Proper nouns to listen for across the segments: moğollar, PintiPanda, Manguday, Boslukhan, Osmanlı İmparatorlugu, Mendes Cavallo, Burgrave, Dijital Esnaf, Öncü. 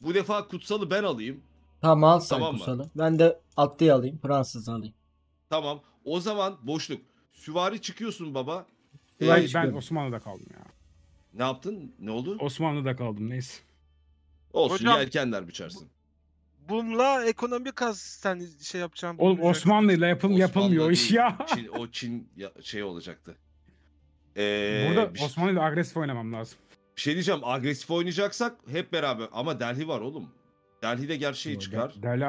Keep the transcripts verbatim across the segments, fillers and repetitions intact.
Bu defa kutsalı ben alayım. Tamam al tamam kutsalı. Mı? Ben de atlıyı alayım. Fransız'ı alayım. Tamam. O zaman boşluk. Süvari çıkıyorsun baba. Ee, ben çıkıyorum. Osmanlı'da kaldım ya. Ne yaptın? Ne oldu? Osmanlı'da kaldım. Neyse. Olsun. Hocam, yelkenler biçersin. Bununla ekonomi kaz yani şey yapacağım. Oğlum Osmanlı'yla yapım, yapılmıyor o iş ya. Çin, o Çin ya, şey olacaktı. Ee, Burada şey, Osmanlı'yla agresif oynamam lazım. Bir şey diyeceğim, agresif oynayacaksak hep beraber. Ama Delhi var oğlum. Delhi'de gerçeği o, çıkar. Delhi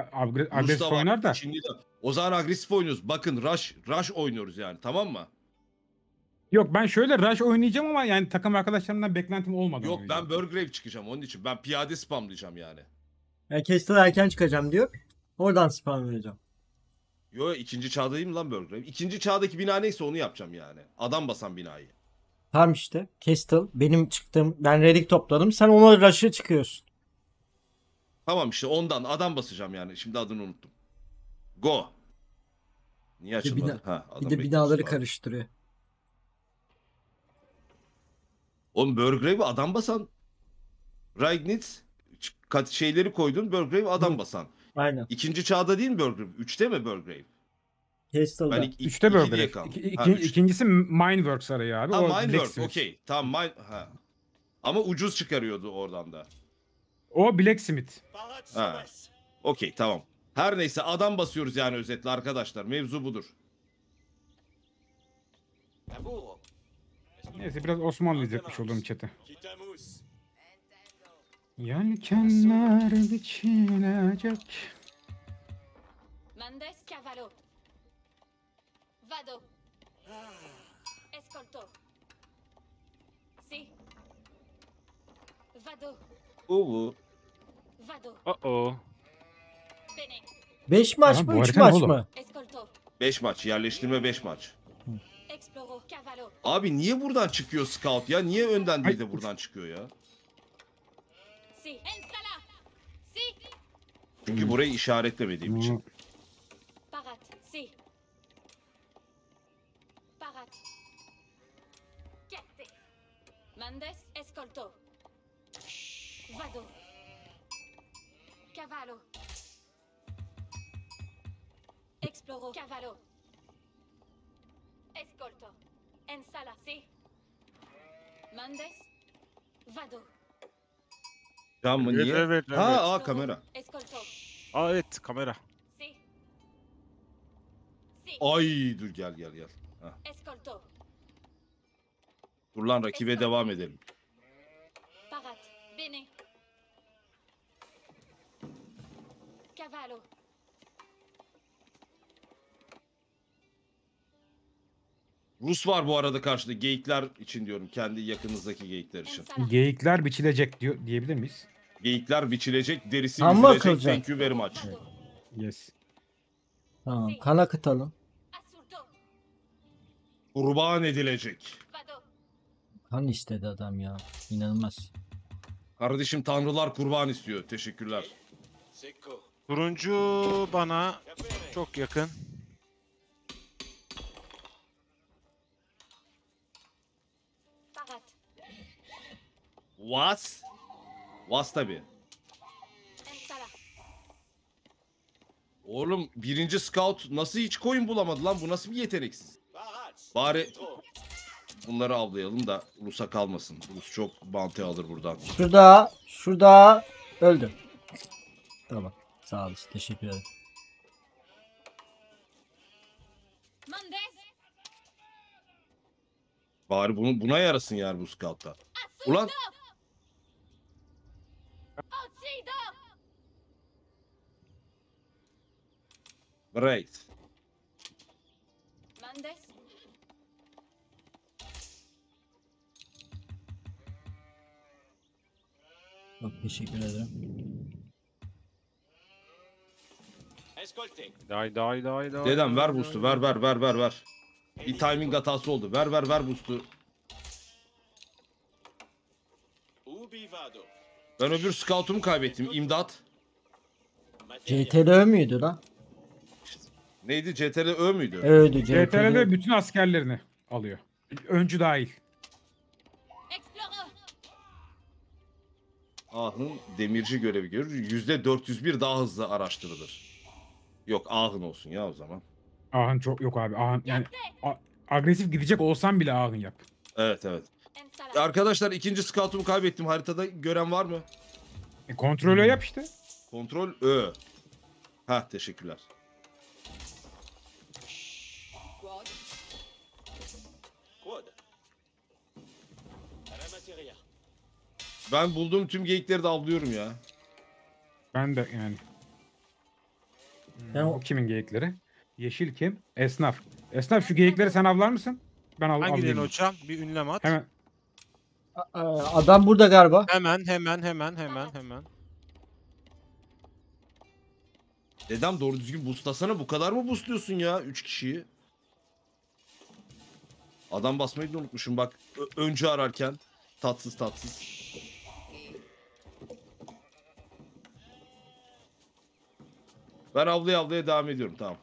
agresif var, oynar da. Çinli de. O zaman agresif oynuyoruz. Bakın rush, rush oynuyoruz yani, tamam mı? Yok ben şöyle rush oynayacağım ama yani takım arkadaşlarımdan beklentim olmadı. Yok ben Burgrave çıkacağım onun için. Ben piyade spamlayacağım yani. Yani Kestel erken çıkacağım diyor. Oradan spam vereceğim. Yo ikinci çağdayım lan Burgrave. İkinci çağdaki bina neyse onu yapacağım yani. Adam basan binayı. Tam işte. Kestel benim çıktığım, ben redik topladım. Sen ona rush'a çıkıyorsun. Tamam işte ondan adam basacağım yani. Şimdi adını unuttum. Go. Niye açılmadı? Bina, ha, bir de binaları karıştırıyor. Oğlum Burgrave'e adam basan. Ragnitz şeyleri koydun, Burgrave adam basan. Aynen. İkinci çağda değil mi Burgrave? Üçte mi Burgrave? Kestel'da. Ben ik üçte Burgrave. İki, iki, ha, üçte. İkincisi Mineworks sarayı abi. Ha Mineworks okey. Tamam mine, ha. Ama ucuz çıkarıyordu oradan da. O Blacksmith. Ha. Okey tamam. Her neyse adam basıyoruz yani özetle arkadaşlar. Mevzu budur. Neyse biraz Osmanlıcakmış olduğum chat'e. Yelkenler biçilecek. Mendes Cavallo. Vado. Escolto. Si. Vado. Oo. Vado. Oo. beş maç ya, mı üç maç oğlum. Mı? beş maç yerleştirme beş maç. Hı. Abi niye buradan çıkıyor scout ya? Niye önden değil de buradan çıkıyor ya? Çünkü burayı işaretlemediğim için. Escolto. En sala, si. Mendes. Vado. Cam mı? Niye? Evet, evet, ha, evet. Aa, kamera. Escolto. Aa, evet, kamera. Si. Si. Ay, dur gel gel gel. Ha. Escolto. Dur lan rakibe Escolto. Devam edelim. Parat. Bene. Cavallo. Rus var bu arada karşıda. Geyikler için diyorum. Kendi yakınızdaki geyikler için. Geyikler biçilecek diyor, diyebilir miyiz? Geyikler biçilecek. Derisi yüzülecek. Thank you very much. Yes. Tamam. Kan akıtalım. Kurban edilecek. Kan istedi adam ya. İnanılmaz. Kardeşim tanrılar kurban istiyor. Teşekkürler. Turuncu bana çok yakın. Was? Was tabi. Oğlum birinci scout nasıl hiç koyun bulamadı lan? Bu nasıl bir yeteneksiz? Bari bunları avlayalım da Rus'a kalmasın. Rus çok bantı alır buradan. Şurada, şurada öldüm. Tamam. Sağ olun. Teşekkür ederim. Bari bunu buna yarasın yani bu scout'ta. Ulan Great. Mendes. Çok teşekkür ederim. Day day day day. Dedem ver boost'u, ver ver ver ver ver. Bir timing hatası oldu. Ver ver ver boost'u. Ben öbür scout'umu kaybettim. İmdat. C T L müydü lan? Neydi? C T L müydü? Evet, C T L bütün askerlerini alıyor. Öncü dahil. Ahın demirci görevi görür. yüzde dört yüz bir daha hızlı araştırılır. Yok ahın olsun ya o zaman. Ahın çok yok abi. Ahın yani agresif gidecek olsam bile ahın yap. Evet evet. Arkadaşlar ikinci scoutumu kaybettim. Haritada gören var mı? E, kontrol Ö yap işte. Kontrol Ö. Ha teşekkürler. Ben bulduğum tüm geyikleri de avlıyorum ya. Ben de yani. Hmm. O kimin geyikleri? Yeşil kim? Esnaf. Esnaf şu geyikleri sen avlar mısın? Ben av avlayayım. Hangileri hocam? Bir ünlem at. Hemen. Adam burada galiba. Hemen hemen hemen hemen hemen. Dedem doğru düzgün buslasana, bu kadar mı busluyorsun ya üç kişiyi? Adam basmayı da unutmuşum bak. Öncü ararken tatsız tatsız. Ben avlaya avlaya devam ediyorum, tamam.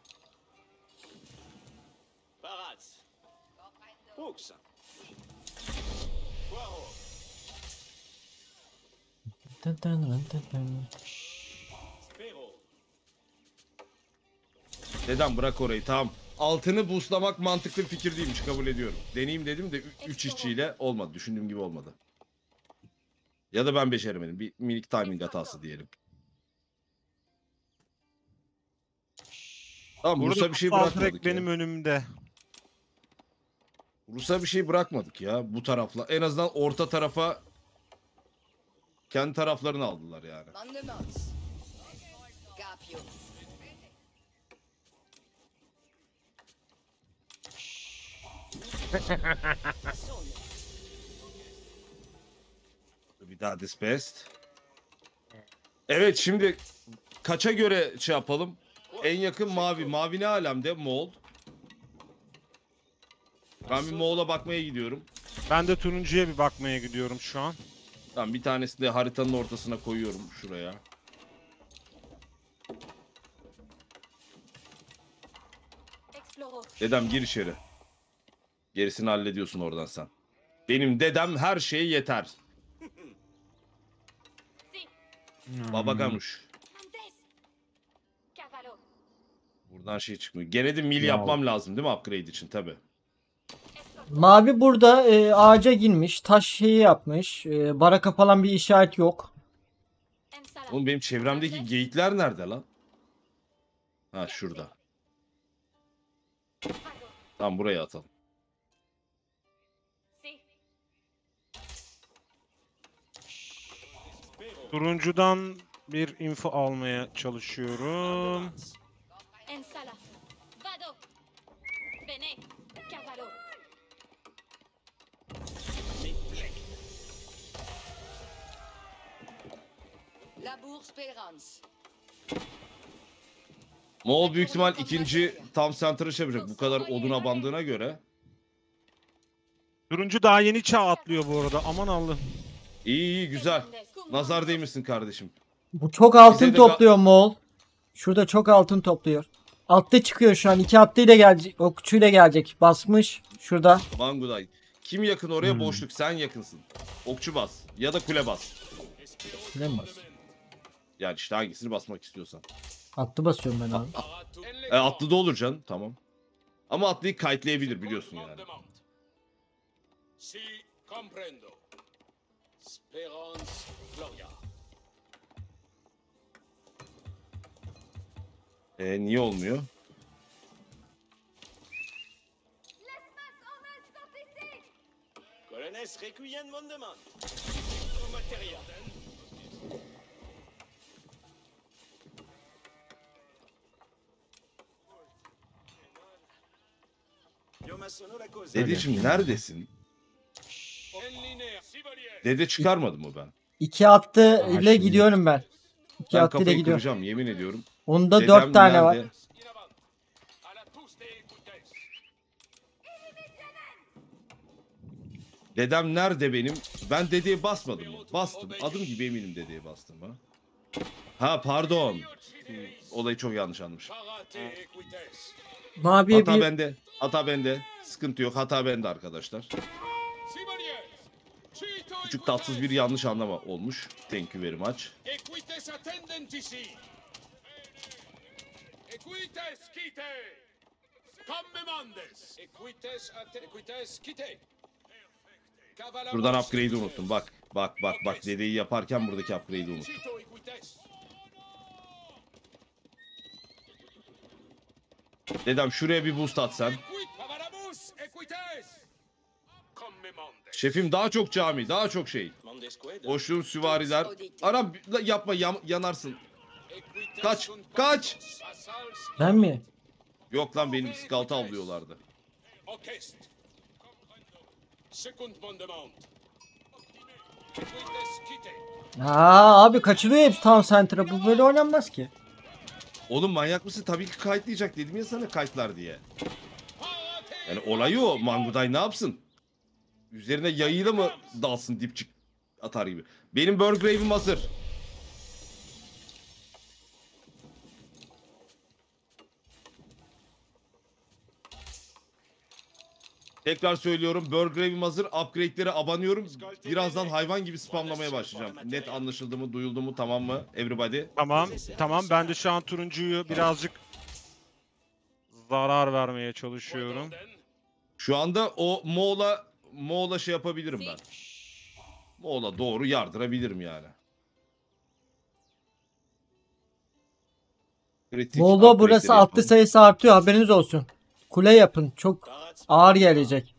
Dedem bırak orayı, tamam. Altını buslamak mantıklı bir fikir değilmiş, kabul ediyorum. Deneyim dedim de üç işçiyle olmadı, düşündüğüm gibi olmadı. Ya da ben beceremedim, bir minik timing hatası diyelim. Tamam, Rus'a bir şey bırakmadık benim ya. Önümde. Rus'a bir şey bırakmadık ya bu tarafla. En azından orta tarafa kendi taraflarını aldılar yani. Bir daha this best. Evet şimdi kaça göre şey yapalım? En yakın mavi. Mavi ne alemde? Moğol. Ben bir Moğol'a bakmaya gidiyorum. Ben de turuncuya bir bakmaya gidiyorum şu an. Tamam, bir tanesini de haritanın ortasına koyuyorum şuraya. Dedem gir içeri. Gerisini hallediyorsun oradan sen. Benim dedem her şeye yeter. Hmm. Baba ganuş. Buradan şey çıkmıyor. Gene de mil yapmam lazım değil mi upgrade için? Tabi. Mavi burada e, ağaca girmiş. Taş şeyi yapmış. E, baraka falan bir işaret yok. Oğlum benim çevremdeki geyikler nerede lan? Ha şurada. Tamam buraya atalım. Turuncudan bir info almaya çalışıyorum. Moğol büyük ihtimal ikinci tam center'ı çevirecek. Bu kadar oduna bandığına göre. Turuncu daha yeni çağ atlıyor bu arada. Aman Allah'ım. İyi iyi güzel. Nazar değmişsin kardeşim. Bu çok altın topluyor Moğol. Şurada çok altın topluyor. Attı çıkıyor şu an. İki attıyla gelecek. O küçüğüyle gelecek. Basmış. Şurada. Manguday. Kim yakın oraya? Hmm. Boşluk. Sen yakınsın. Okçu bas. Ya da kule bas. Kule mi bas? Yani işte hangisini basmak istiyorsan. Atlı basıyorum ben abi. E, atlı da olur canım. Tamam. Ama atlıyı kayıtlayabilir biliyorsun yani. Ee, niye olmuyor? Dedeciğim neredesin? Dede çıkarmadım mı ben? İki attı Aa, ile gidiyorum ben. İki ben attı ile gidiyorum. Kıracağım, yemin ediyorum. Onda dedem dört tane nerede? Var. Dedem nerede benim? Ben dedeye basmadım mı? Bastım. Adım gibi eminim dedeye bastım ha. Ha pardon. Olayı çok yanlış anlamışım. Mavi hata bir... bende. Hata bende. Sıkıntı yok. Hata bende arkadaşlar. küçük tatsız bir yanlış anlama olmuş. Thank you very much. Buradan upgrade'i unuttum. Bak, bak, bak, bak. Dedeyi yaparken buradaki upgrade'i unuttum. Dedem şuraya bir boost at sen. Şefim daha çok cami, daha çok şey. Hoşluğum süvariler. Aram yapma, yanarsın. Kaç, kaç. Ben mi? Yok lan, benim skaltı avlıyorlardı. Haa abi, kaçırıyor hepsi town center'a. Bu böyle oynanmaz ki. Oğlum manyak mısın? Tabii ki kayıtlayacak dedim ya sana, kayıtlar diye. Yani olayı o. Manguday ne yapsın? Üzerine yayıyla mı dalsın, dipçik atar gibi. Benim Burg Rave'im hazır. Tekrar söylüyorum, Burg Rave'im hazır. Upgrade'lere abanıyorum. Birazdan hayvan gibi spamlamaya başlayacağım. Net anlaşıldı mı, duyuldu mu, tamam mı everybody? Tamam, tamam. Ben de şu an turuncuyu birazcık zarar vermeye çalışıyorum. Şu anda o Moğol'a Moğol'a şey yapabilirim ben. Moğol'a doğru yardırabilirim yani. Moğol'a burası attı sayısı artıyor, haberiniz olsun. Kule yapın, çok ağır gelecek.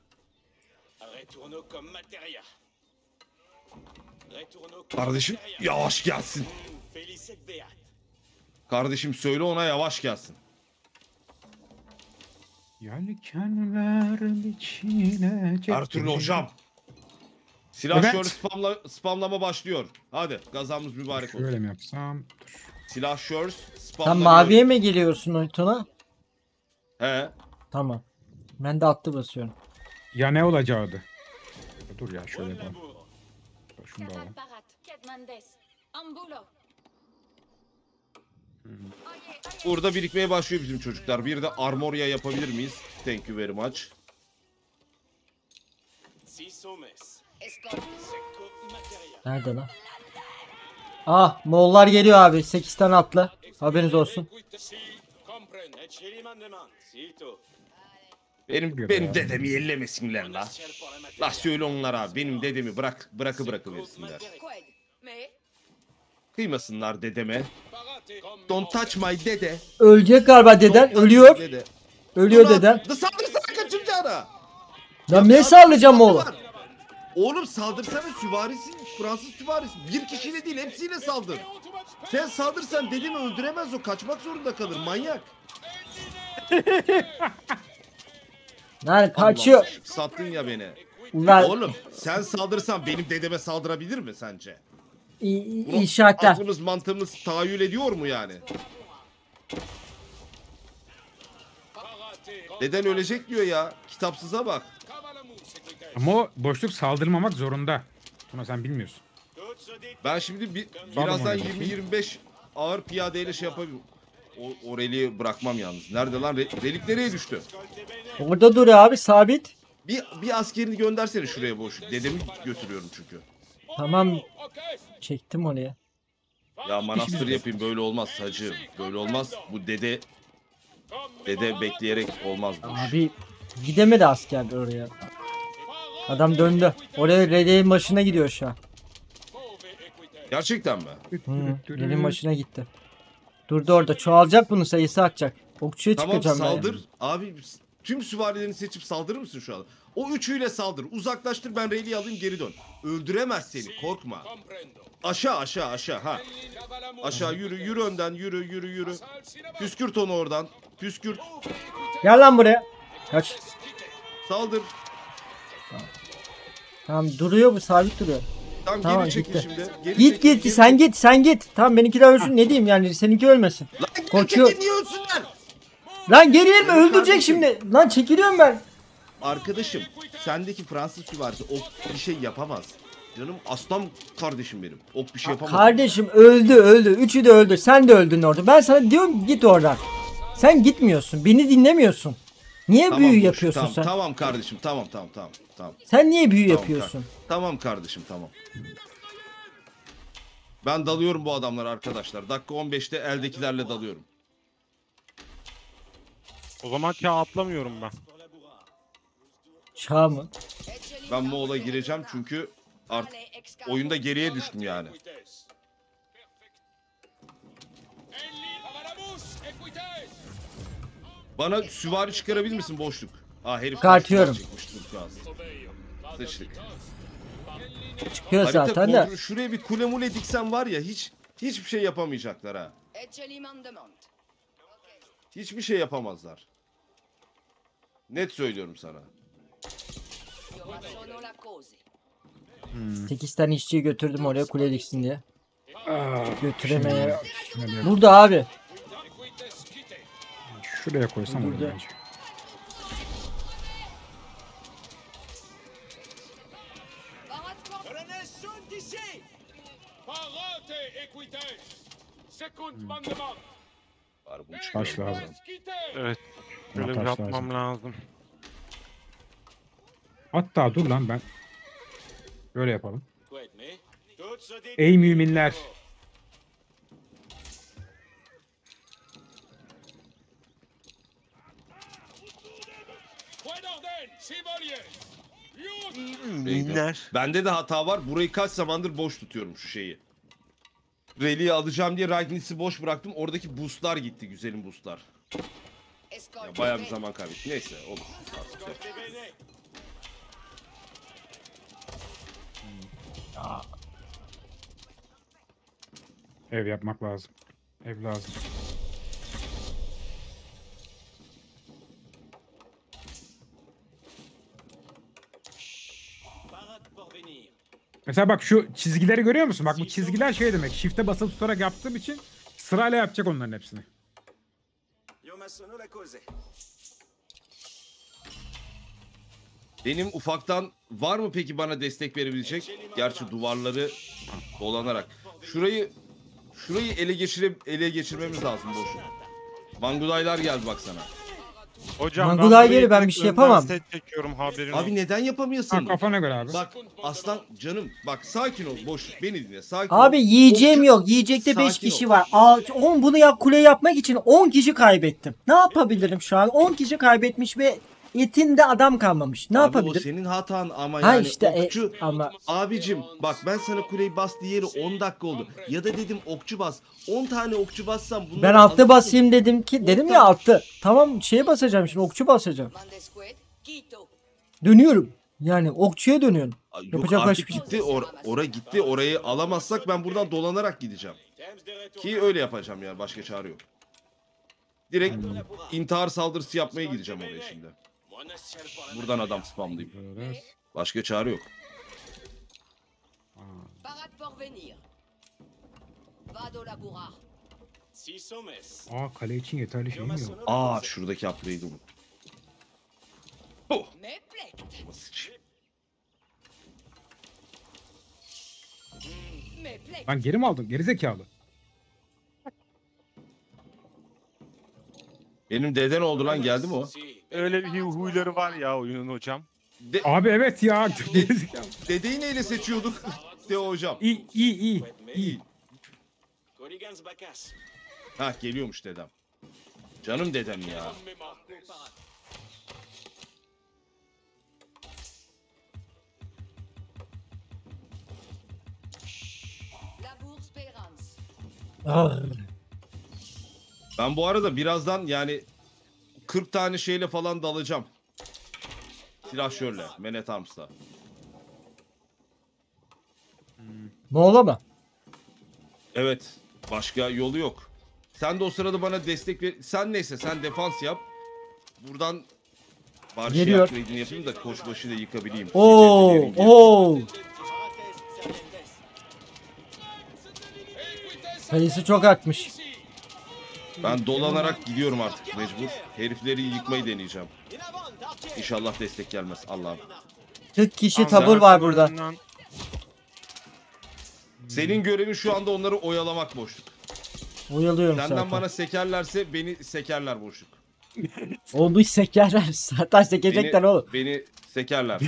Kardeşim yavaş gelsin. Kardeşim söyle ona yavaş gelsin. Her türlü hocam. Silah evet. Şöyle spamla, spamlama başlıyor. Hadi gazamız mübarek olsun. Şöyle mi yapsam? Dur. Silah şöyle spamlama. Tam maviye mi geliyorsun Oytun'a? He. Tamam. Ben de attı basıyorum. Ya ne olacaktı? Dur ya şöyle yapalım. Şunu da alalım. Burada birikmeye başlıyor bizim çocuklar. Bir de armorya yapabilir miyiz? Thank you very much. Nerede lan? Ah, Moğollar geliyor abi. sekiz tane atla. Haberiniz olsun. Benim, benim dedemi ellemesinler la. La söyle onlara. Benim dedemi bırak, bırakı bırakıversinler. Kıymasınlar dedeme. Don't touch my dede. Ölecek galiba deden. Ölüyor. Dede. Ölüyor deden. Saldırsana kaçıncana. Lan ne sallayacağım oğlum? Oğlum saldırsana, süvarisi. Fransız süvarisi. Bir kişiyle değil, hepsiyle saldır. Sen saldırsan dedemi öldüremez o. Kaçmak zorunda kalır. Manyak. Lan kaçıyor. Allah, sattın ya beni. Lan. Oğlum sen saldırsan benim dedeme saldırabilir mi sence? İnşaatlar. Aklımız mantığımız tahayyül ediyor mu yani? Deden ölecek diyor ya. Kitapsıza bak. Ama o boşluk saldırmamak zorunda. Tuna sen bilmiyorsun. Ben şimdi bir, birazdan yirmi yirmi beş ağır piyadeyle şey yapabilirim. O, o reliği bırakmam yalnız. Nerede lan? Relik nereye düştü? Orada dur abi, sabit. Bir, bir askerini göndersene şuraya boşluk. Dedemi götürüyorum çünkü. Tamam. Çektim oraya. Ya manastır yapayım, böyle olmaz hacı. Böyle olmaz. Bu dede dede bekleyerek olmaz bu. Abi gidemedi asker oraya. Adam döndü. Oraya dedenin başına gidiyor şu an. Gerçekten mi? Hı, dedenin başına gitti. Durdu orada. Çoğalacak, bunun sayısı artacak. Okçuya tamam, çıkacağım. Tamam saldır. Yani. Abi tüm süvarilerini seçip saldırır mısın şu an? O üçüyle saldır. Uzaklaştır, ben reyliyi alayım, geri dön. Öldüremez seni, korkma. Aşağı aşağı aşağı ha. Aşağı yürü yürü önden yürü yürü yürü. Püskürt onu oradan. Püskürt. Gel lan buraya. Kaç. Saldır. Tamam, tamam duruyor bu, sabit duruyor. Tamam, tamam geri çekil şimdi. Geri git çekil, git geri... sen git sen git. Tamam benimki de ölsün, ne diyeyim yani, seninki ölmesin. Lan korkuyor. Niye ölsünler? Lan geri verme, öldürecek şimdi. Lan çekiliyorum ben. Arkadaşım sendeki Fransız süvarisi ok bir şey yapamaz. Canım aslan kardeşim benim. Ok bir şey yapamaz. Kardeşim öldü öldü. Üçü de öldü. Sen de öldün orada. Ben sana diyorum git oradan. Sen gitmiyorsun. Beni dinlemiyorsun. Niye tamam, büyü dur, yapıyorsun tamam, sen? Tamam kardeşim tamam tamam tamam. tamam. Sen niye büyü tamam, yapıyorsun? Kar tamam kardeşim tamam. Ben dalıyorum bu adamlara arkadaşlar. Dakika on beşte eldekilerle dalıyorum. O zaman çağ atlamıyorum ben. Çağ mı? Ben Moğol'a gireceğim çünkü artık oyunda geriye düştüm yani. Bana süvari çıkarabilir misin boşluk? Ah herif kartıyorum. Sıçtık. Çıkıyor harita zaten de. Şuraya bir kule mule diksen var ya hiç hiçbir şey yapamayacaklar ha. Hiçbir şey yapamazlar. Net söylüyorum sana. Hmm. sekiz tane işçiyi götürdüm oraya kule diksin diye. Ah, götüremeye. Burada abi. Şuraya koysam olur bence. Taş lazım. Evet. Böyle bir yapmam lazım. Hatta dur lan ben. Böyle yapalım. Ey müminler. Müminler. Bende de hata var. Burayı kaç zamandır boş tutuyorum şu şeyi. Rally'yi alacağım diye Ragnis'i boş bıraktım. Oradaki boostlar gitti. Güzelim boostlar. Ya bayağı bir zaman kaybettim. Neyse olur. Ya. Ev yapmak lazım. Ev lazım. Mesela bak şu çizgileri görüyor musun? Bak bu çizgiler şey demek. Shift'e basılı tutarak yaptığım için sırayla yapacak onların hepsini. Benim ufaktan var mı peki bana destek verebilecek? Gerçi duvarları dolanarak. Şurayı şurayı ele geçirip ele geçirmemiz lazım boşu. Mangudaylar geldi baksana. Hocam Manguday geri ben bir şey yapamam. Abi ol. Neden yapamıyorsun? Ha, kafana göre abi. Bak aslan canım bak sakin ol boş beni dinle sakin abi, ol. Abi yiyeceğim boş, yok yiyecekte beş kişi ol. Var. on bunu yap kule yapmak için on kişi kaybettim. Ne yapabilirim şu an? on kişi kaybetmiş ve etinde adam kalmamış. Ne abi yapabilirim? O senin hatan ama ha yani. Işte, okçu, e, ama... Abicim bak ben sana kuleyi bas diyeri on dakika oldu. Ya da dedim okçu bas. on tane okçu bassam. Ben altı basayım dedim ki. Dedim ya altı. Tamam şeye basacağım şimdi okçu basacağım. Dönüyorum. Yani okçuya dönüyorum. Yok, yapacak artık gitti or oraya gitti. Orayı alamazsak ben buradan dolanarak gideceğim. Ki öyle yapacağım yani başka çare yok. Direkt hmm. intihar saldırısı yapmaya gideceğim oraya şimdi. Buradan adam spamlayayım. Başka çare yok. Aa kale için yeterli şey mi yok? Aa şuradaki atlaydı bu. Oh. Lan geri mi aldın? Geri zekalı. Benim deden oldu lan geldi mi o? Öyle bir huyları var ya oyunun hocam. De abi evet ya. Dedeyi neyle seçiyorduk? De hocam. İyi iyi iyi. iyi. Ha geliyormuş dedem. Canım dedem ya. Ah. Ben bu arada birazdan yani kırk tane şeyle falan dalacağım. Silahşörle, Menet Arms'la. Moğol'a mı? Evet. Başka yolu yok. Sen de o sırada bana destek ver. Sen neyse sen defans yap. Buradan barşı yapmayı yapayım da koçbaşı da yıkabileyim. Oo, oo. Kalesi çok artmış. Ben dolanarak gidiyorum artık mecbur. Herifleri yıkmayı deneyeceğim. İnşallah destek gelmez Allah'ım. kırk kişi tabur var burada. Senin görevin şu anda onları oyalamak boşluk. Oyalıyorum. Senden zaten. Bana sekerlerse beni sekerler boşluk. Onu sekerler. Zaten sekecekler oğlum. Beni sekerler.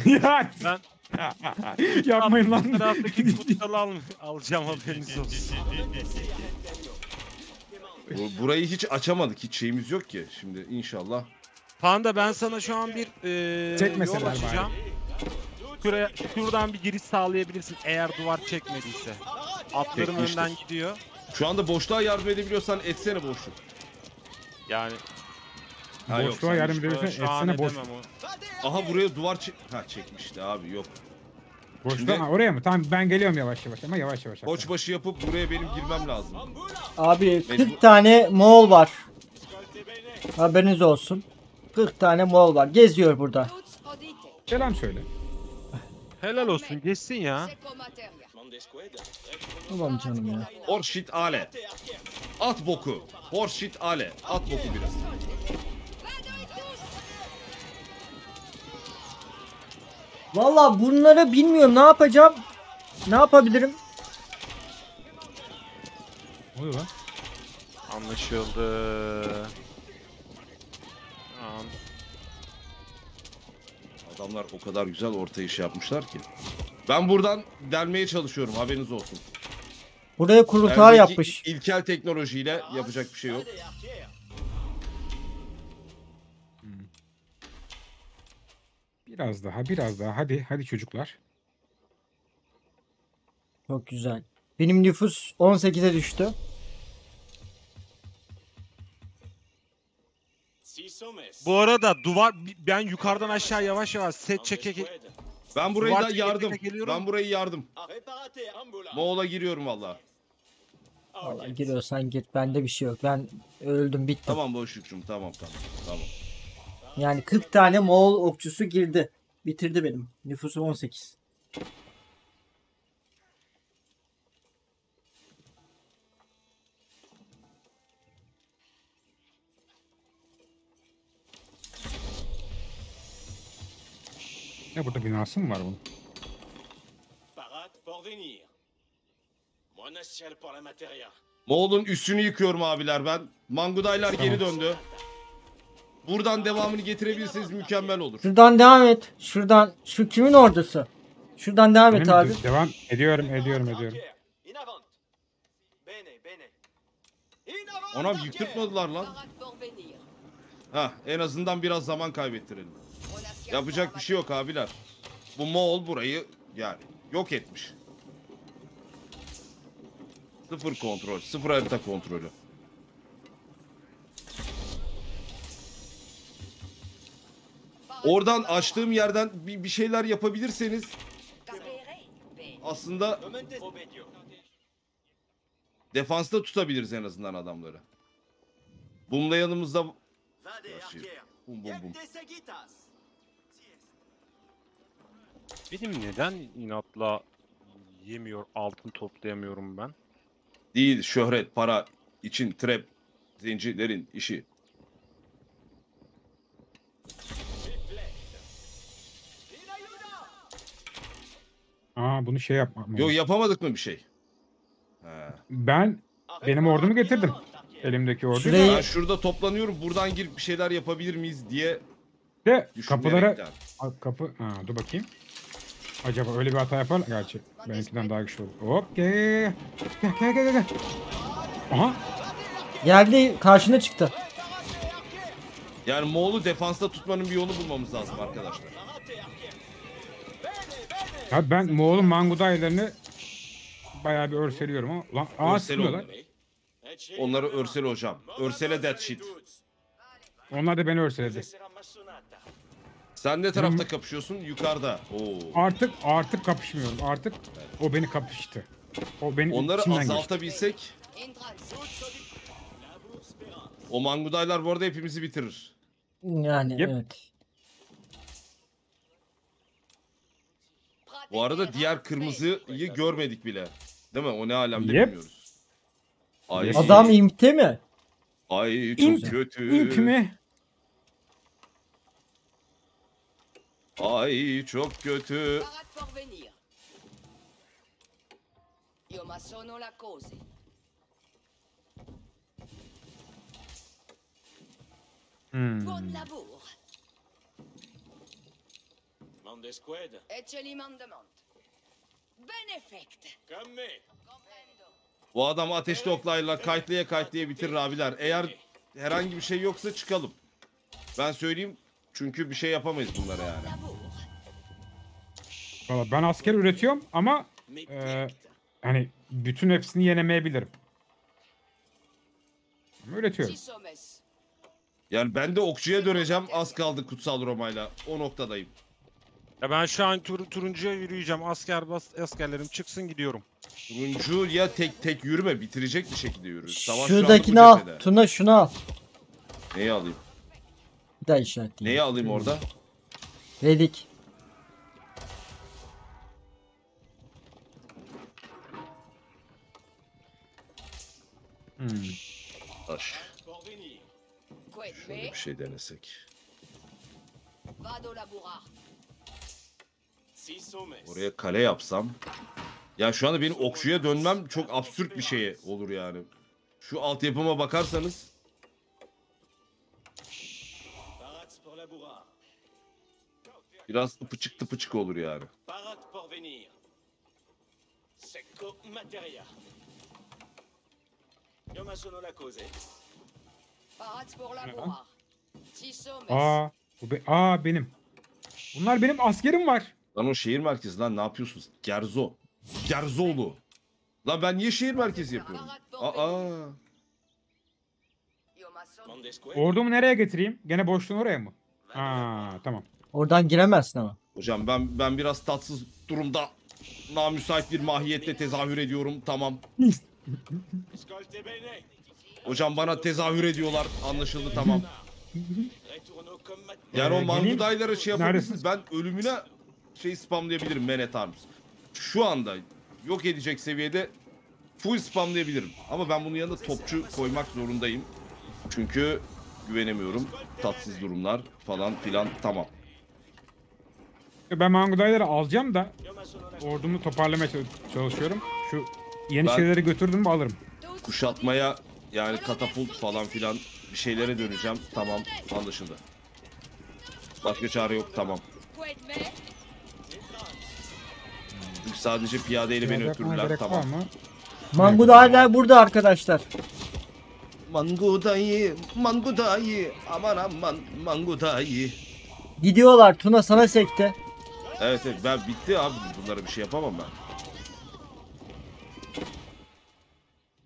Ben... Yapmayın lan. Taraftaki kutalı al alacağım, haberiniz olsun. Burayı hiç açamadık, hiç şeyimiz yok ki. Şimdi inşallah. Panda, ben sana şu an bir e, yol açacağım. Şuraya, şuradan bir giriş sağlayabilirsin eğer duvar çekmediyse. Atlarım önden gidiyor. Şu anda boşluğa yardım edebiliyorsan etsene boşluk. Yani. Ha, boşluğa yardım edebiliyorsan etsene boşluk. Aha, buraya duvar çek... Ha, çekmişti abi, yok. Boşluğa şimdi... ha, oraya mı? Tamam, ben geliyorum yavaş yavaş ama yavaş yavaş. Koçbaşı yapıp buraya benim girmem lazım. Abi kırk ben... tane Moğol var. Haberiniz olsun. kırk tane Moğol var. Geziyor burada. Selam söyle. Helal olsun, geçsin ya. Tamam canım ya. Orşit ale. At boku. Orşit ale. At boku biraz. Valla bunları bilmiyorum, ne yapacağım? Ne yapabilirim? Ne oluyor lan? Anlaşıldı. An Adamlar o kadar güzel ortaya iş yapmışlar ki. Ben buradan delmeye çalışıyorum, haberiniz olsun. Buraya kurultay yapmış. İlkel teknolojiyle yapacak bir şey yok. Biraz daha, biraz daha. Hadi, hadi çocuklar. Çok güzel. Benim nüfus on sekize düştü. Bu arada duvar, ben yukarıdan aşağı yavaş yavaş set çeke... Ben burayı da yardım. Ben burayı yardım. Moğol'a giriyorum valla. Valla giriyorsan git. Bende bir şey yok. Ben öldüm, bittim. Tamam boşlukçum, tamam tamam. Tamam. Yani kırk tane Moğol okçusu girdi. Bitirdi benim. Nüfusu on sekiz. Ya burada binası mı var bunun? Moğol'un üstünü yıkıyorum abiler ben. Mangudaylar tamam. Geri döndü. Buradan devamını getirebilirsiniz, mükemmel olur. Şuradan devam et. Şuradan. Şu kimin ordusu? Şuradan devam Benim et abi. Devam ediyorum, ediyorum, ediyorum. Ona yıktırtmadılar lan. Ha, en azından biraz zaman kaybettirelim. Yapacak bir şey yok abiler. Bu Moğol burayı yani yok etmiş. Sıfır kontrol, sıfır harita kontrolü. Oradan açtığım yerden bir şeyler yapabilirseniz aslında defansta tutabiliriz en azından adamları. Bumla yanımızda şey, bum bum bum. Benim neden inatla yemiyor, altın toplayamıyorum ben? Değil, şöhret, para için trap zincirlerin işi. Aa, bunu şey yapmadım. Yok, yapamadık mı bir şey? Ha. Ben benim ordumu getirdim. Elimdeki orduyu. Şurayı... Ben şurada toplanıyorum. Buradan girip bir şeyler yapabilir miyiz diye. De kapılara de. Kapı. Ha, dur bakayım. Acaba öyle bir hata yapar mı? Gerçi benimkinden daha güçlü olur. Hop gel. Gel gel gel gel. Aha. Geldi, karşına çıktı. Yani Moğol'u defansta tutmanın bir yolu bulmamız lazım arkadaşlar. Ya ben Moğol'un Mangudaylarını bayağı bir örseliyorum ama lan ağaçlıyorlar. Onları örsel hocam. Örsele that shit. Onlar da beni örseledi. Sen ne tarafta hmm. kapışıyorsun? Yukarıda. Oo. Artık artık kapışmıyorum. Artık o beni kapıştı. O beni onları azaltabilsek. O Mangudaylar bu arada hepimizi bitirir. Yani yep. Evet. Bu arada diğer kırmızıyı görmedik bile. Değil mi? O ne alemde yep. bilmiyoruz. Ay, adam impte mi? Ay çok imp, kötü. İmp mi? Ay çok kötü. Hmm. Bu adam ateşli oklayla kayıtlaya kayıtlaya bitirir abiler. Eğer herhangi bir şey yoksa çıkalım. Ben söyleyeyim çünkü bir şey yapamayız bunlara yani. Valla ben asker üretiyorum ama e, hani bütün hepsini yenemeyebilirim. Ama üretiyorum. Yani ben de okçuya döneceğim. Az kaldı Kutsal Roma'yla. O noktadayım. Ya ben şu an tur, turuncuya yürüyeceğim. Asker bas, askerlerim çıksun gidiyorum. Turuncu ya tek tek yürüme. Bitirecek bir şekilde yürür. Savaş şuradakini al. Tuna şunu al. Neyi alayım? Bir daha işaretleyeyim. Neyi alayım orada? Redik. Hmm. Taş. Şöyle bir şey denesek. Oraya kale yapsam. Ya şu anda benim okçuya dönmem çok absürt bir şey olur yani. Şu altyapıma bakarsanız. Biraz tıpıçık tıpıçık olur yani. Aa, bu be, aa benim. Bunlar benim askerim var. Lan o şehir merkezi lan, ne yapıyorsunuz? Gerzo. Gerzoğlu. Lan ben niye şehir merkezi yapıyorum? Aa. Ordumu nereye getireyim? Gene boşluğun oraya mı? Aa tamam. Oradan giremezsin ama. Hocam ben ben biraz tatsız durumda, namüsait bir mahiyette tezahür ediyorum. Tamam. Hocam bana tezahür ediyorlar. Anlaşıldı, tamam. Yani o Mahmudaylara şey yapabilirsiniz. Ben ölümüne şey spamlayabilirim. Man at arms. Şu anda yok edecek seviyede full spamlayabilirim. Ama ben bunun yanında topçu koymak zorundayım. Çünkü güvenemiyorum. Tatsız durumlar falan filan, tamam. Ben Mahmudayları alacağım da ordumu toparlamaya çalışıyorum. Şu yeni ben şeyleri götürdüm mü alırım. Kuşatmaya, yani katapult falan filan bir şeylere döneceğim. Tamam, anlaşıldı. Başka çare yok, tamam. Çünkü sadece piyadeyle piyade beni ötürürler, tamam. Mangudaylar burada arkadaşlar. Mangudayı, Mangudayı, aman aman Mangudayı. Gidiyorlar Tuna, sana sekte. Evet evet, ben bitti abi, bunlara bir şey yapamam ben.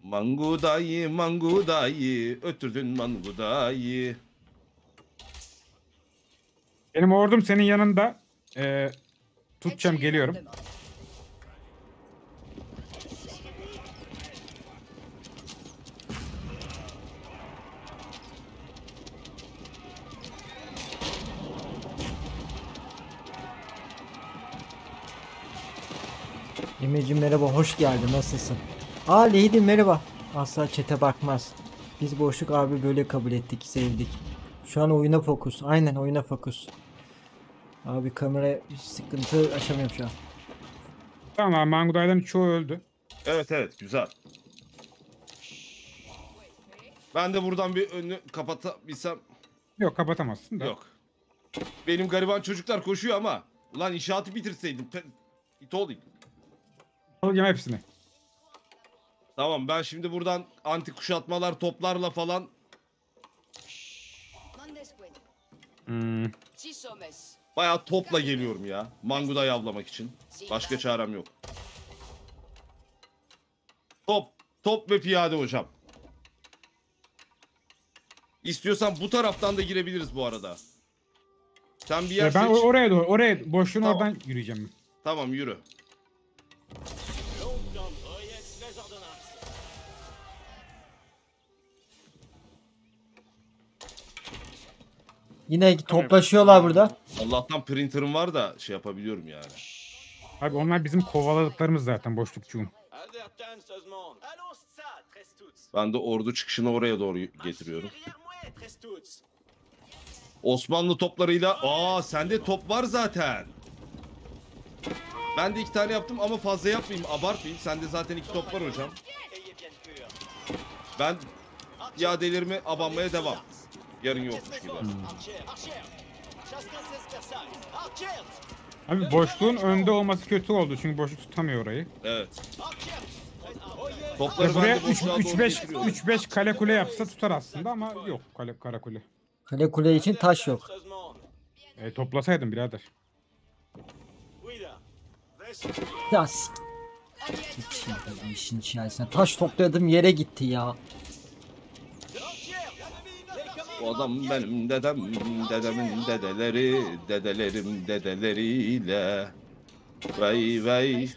Mangudayı, Mangudayı, ötürdün Mangudayı. Benim ordum senin yanında. Ee, tutacağım, geliyorum. Emeciğim merhaba, hoş geldin, nasılsın? Aa Leydim merhaba. Asla çete bakmaz. Biz boşluk abi böyle kabul ettik, sevdik. Şu an oyuna fokus. Aynen oyuna fokus. Abi kamera sıkıntı aşamıyorum şu an. Tamam, Manguday'dan çoğu öldü. Evet evet, güzel. Ben de buradan bir önünü kapatabilsem. Yok, kapatamazsın da. Yok. Benim gariban çocuklar koşuyor ama. Ulan inşaatı bitirseydim. İt olayım. Alacağım hepsini. Tamam, ben şimdi buradan anti kuşatmalar toplarla falan. Hmm. Bayağı topla geliyorum ya. Mangudayı avlamak için. Başka çarem yok. Top. Top ve piyade hocam. İstiyorsan bu taraftan da girebiliriz bu arada. Sen bir yer ya, ben seç. Ben oraya doğru. Oraya boşluğun tamam. Oradan yürüyeceğim ben. Tamam, yürü. Yine toplaşıyorlar burada. Allah'tan printer'ım var da şey yapabiliyorum yani. Abi onlar bizim kovaladıklarımız zaten, boşlukçuğum. Ben de ordu çıkışını oraya doğru getiriyorum. Osmanlı toplarıyla. Aa sende top var zaten. Ben de iki tane yaptım ama fazla yapmayayım, abartmayayım. Sende zaten iki top var hocam. Ben piyadelerimi abanmaya devam. yarın yokmuş gibi. Hmm. Abi boşluğun önde olması kötü oldu çünkü boşluk tutamıyor orayı. Evet. Topları buraya üç beş kale kule yapsa tutar aslında ama yok kale kara kule. Kale kule için taş yok. E, toplasaydım birader. Ya işin içerisine taş topladım yere gitti ya. O adam benim dedem, dedemin dedeleri, dedelerim dedeleriyle. Vay vay.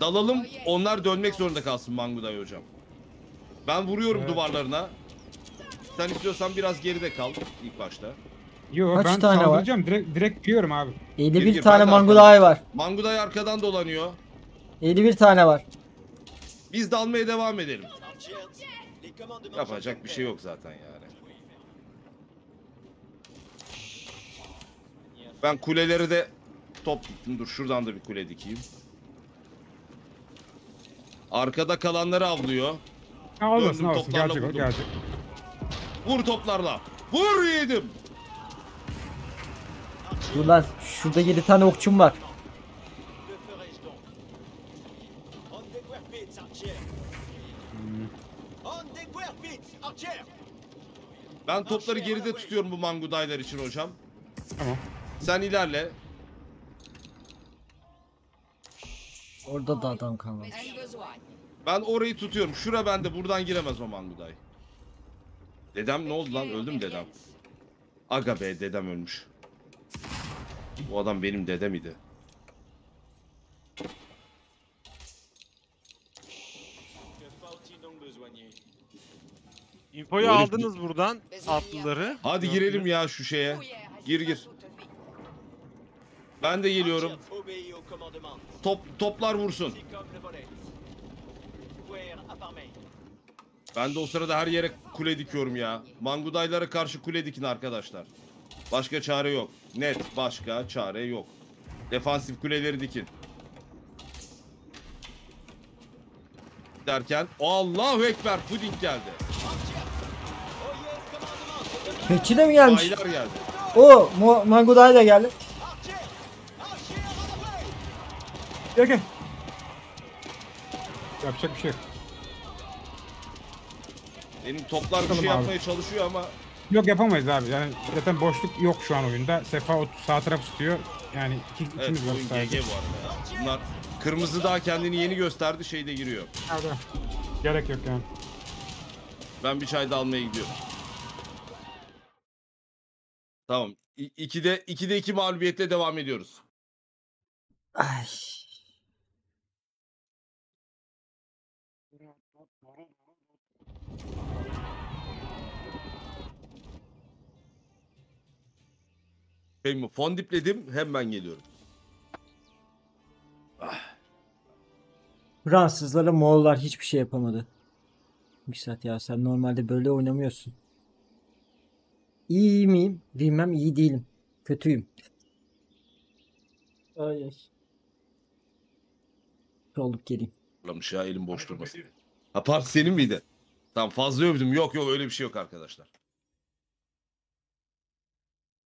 Dalalım, onlar dönmek zorunda kalsın Manguday hocam. Ben vuruyorum evet. duvarlarına. Sen istiyorsan biraz geride kal ilk başta. Yo, kaç ben tane var? Direkt, direkt diyorum abi. elli bir gir, tane Manguday var. Manguday arkadan dolanıyor. elli bir tane var. Biz dalmaya devam edelim. Yapacak bir şey yok zaten yani. Ben kuleleri de top diktim. Dur şuradan da bir kule dikeyim. Arkada kalanları avlıyor. Ha, olmasın, döndüm, olmasın. Gelecek o, gelecek. Vur toplarla. Vur yedim. Dur lan. Şurada yedi tane okçum var. Ben topları geride tutuyorum bu Mangudaylar için hocam. Tamam. Sen ilerle. Orada da adam kalmadı. Ben orayı tutuyorum. Şura bende. Buradan giremez o Manguday. Dedem ne oldu lan? Öldüm dedem. Aga be dedem ölmüş. Bu adam benim dedem idi. İnfoyu öyle aldınız bir... buradan atlıları. Hadi girelim ya şu şeye. Gir gir. Ben de geliyorum. Top toplar vursun. Ben de o sırada her yere kule dikiyorum ya. Mangudaylara karşı kule dikin arkadaşlar. Başka çare yok. Net başka çare yok. Defansif kuleleri dikin. Derken Allahu Ekber puding geldi. Keçi de mi gelmiş? Aylar geldi. Oo, Manguday da geldi. Gel gel. Yapacak bir şey yok. Benim toplar bir şey yapmaya çalışıyor ama... Yok yapamayız abi. Yani zaten boşluk yok şu an oyunda. Sefa sağ taraf tutuyor. Yani iki, evet, ikimiz var. G G bu arada. Bunlar kırmızı daha kendini yeni gösterdi. Şeyde giriyor. Nerede? Gerek yok yani. Ben bir çay da almaya gidiyorum. Tamam. ikide ikide iki mağlubiyetle devam ediyoruz. Ay. Şeyimi fon dipledim, hemen geliyorum. Ah. Fransızlara Moğollar hiçbir şey yapamadı. Miksat ya sen normalde böyle oynamıyorsun. İyi miyim? Bilmem, iyi değilim. Kötüyüm. Ay ay. Olup geleyim. Ya elim boş durmasın. Ha part senin miydi? Tam fazla övdüm. Yok yok öyle bir şey yok arkadaşlar.